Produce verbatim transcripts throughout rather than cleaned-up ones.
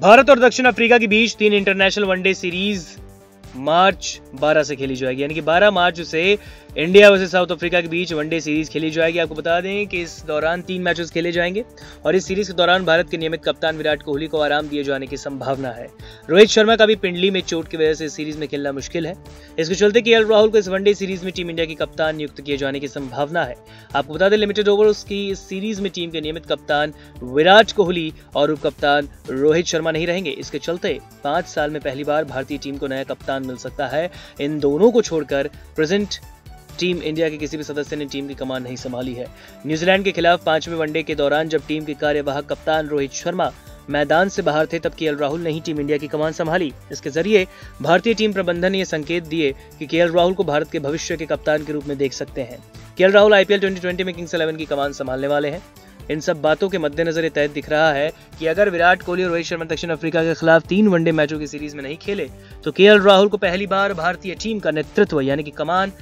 भारत और दक्षिण अफ्रीका के बीच तीन इंटरनेशनल वनडे सीरीज मार्च बारह से खेली जाएगी, यानी कि बारह मार्च से इंडिया वर्सेस साउथ अफ्रीका के बीच वनडे सीरीज खेली जाएगी। आपको बता दें कि इस दौरान तीन मैचेस खेले जाएंगे और इस सीरीज के दौरान भारत के नियमित कप्तान विराट कोहली को आराम दिए जाने की संभावना है। रोहित शर्मा का भी पिंडली में चोट की वजह से इस सीरीज में खेलना मुश्किल है। इसके चलते केएल राहुल को इस वनडे सीरीज में टीम इंडिया के कप्तान नियुक्त किए जाने की संभावना है। आपको बता दें लिमिटेड ओवर्स की इस सीरीज में टीम के नियमित कप्तान विराट कोहली और उप कप्तान रोहित शर्मा नहीं रहेंगे। इसके चलते पांच साल में पहली बार भारतीय टीम को नया कप्तान मिल सकता है। इन दोनों को छोड़कर प्रेजेंट टीम इंडिया के किसी भी सदस्य ने टीम की कमान नहीं संभाली है। न्यूजीलैंड के खिलाफ पांचवें वनडे के दौरान जब टीम के कार्यवाहक कप्तान रोहित शर्मा मैदान से बाहर थे, तब केएल राहुल ने ही टीम इंडिया की कमान संभाली। इसके जरिए भारतीय टीम प्रबंधन ने यह संकेत दिए कि केएल राहुल को भारत के भविष्य के कप्तान के रूप में देख सकते हैं। KL Rahul IPL twenty twenty में किंग्स इलेवन की कमान संभालने वाले हैं। इन सब बातों के मद्देनजर ये तय दिख रहा है कि अगर विराट कोहली और रोहित शर्मा दक्षिण अफ्रीका के खिलाफ तीन वनडे मैचों की सीरीज में नहीं खेले तो केएल राहुल को पहली बार भारतीय टीम का नेतृत्व यानी कि कमान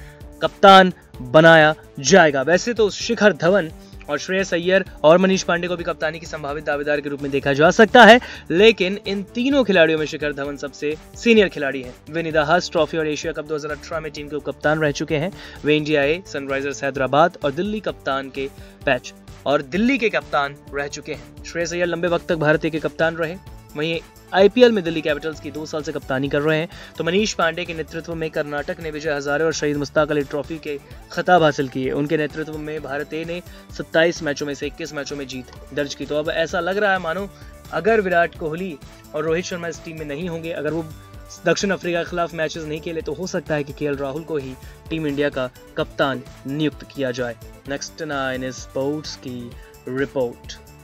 कप्तान बनाया जाएगा। वैसे तो शिखर धवन और श्रेयस अय्यर और मनीष पांडे को भी कप्तानी की संभावित दावेदार के रूप में देखा जा सकता है, लेकिन इन तीनों खिलाड़ियों में शिखर धवन सबसे सीनियर खिलाड़ी हैं। वे निदाहास ट्रॉफी और एशिया कप दो हज़ार अठारह में टीम के उपकप्तान रह चुके हैं। वे इंडिया ए, सनराइजर्स हैदराबाद और दिल्ली कप्तान के पैच और दिल्ली के कप्तान रह चुके हैं। श्रेयस अय्यर लंबे वक्त तक भारतीय के कप्तान रहे, वहीं आईपीएल में दिल्ली कैपिटल्स की दो साल से कप्तानी कर रहे हैं। तो मनीष पांडे के नेतृत्व में कर्नाटक ने विजय हजारे और शाहिद मुस्ताक अली ट्रॉफी के खिताब हासिल किए। उनके नेतृत्व में भारत ने सत्ताईस मैचों में से इक्कीस मैचों में जीत दर्ज की। तो अब ऐसा लग रहा है मानो अगर विराट कोहली और रोहित शर्मा इस टीम में नहीं होंगे, अगर वो दक्षिण अफ्रीका के खिलाफ मैचेस नहीं खेले, तो हो सकता है कि केएल राहुल को ही टीम इंडिया का कप्तान नियुक्त किया जाए। नेक्स्ट नाइन स्पोर्ट्स की रिपोर्ट।